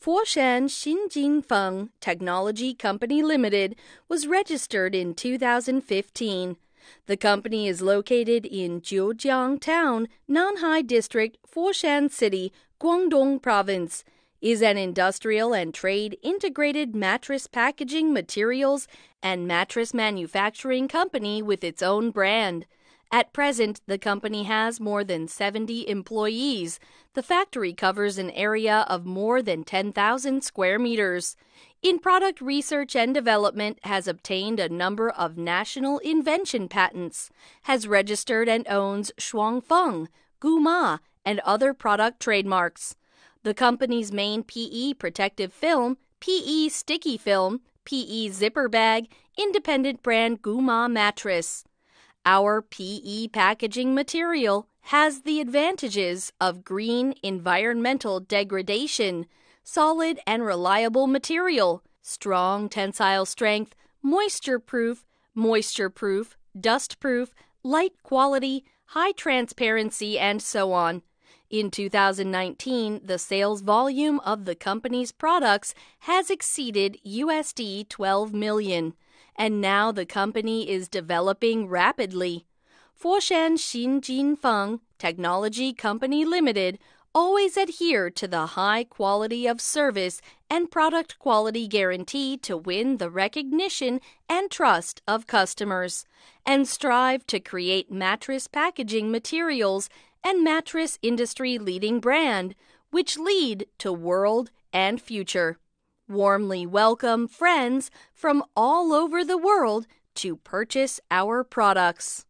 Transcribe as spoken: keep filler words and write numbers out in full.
Foshan Xinjinfeng Technology Company Limited was registered in two thousand fifteen. The company is located in Jiujiang Town, Nanhai District, Foshan City, Guangdong Province. Is an industrial and trade integrated mattress packaging materials and mattress manufacturing company with its own brand. At present, the company has more than seventy employees. The factory covers an area of more than ten thousand square meters. In product research and development, has obtained a number of national invention patents, has registered and owns Shuangfeng, Guma, and other product trademarks. The company's main P E protective film, P E sticky film, P E zipper bag, independent brand Guma mattress. Our P E packaging material has the advantages of green environmental degradation, solid and reliable material, strong tensile strength, moisture-proof, moisture-proof, dust-proof, light quality, high transparency, and so on. In two thousand nineteen, the sales volume of the company's products has exceeded U S D twelve million, and now the company is developing rapidly. Foshan Xinjinfeng Technology Company Limited always adhere to the high quality of service and product quality guarantee to win the recognition and trust of customers, and strive to create mattress packaging materials and mattress industry-leading brand, which lead to world and future. Warmly welcome friends from all over the world to purchase our products.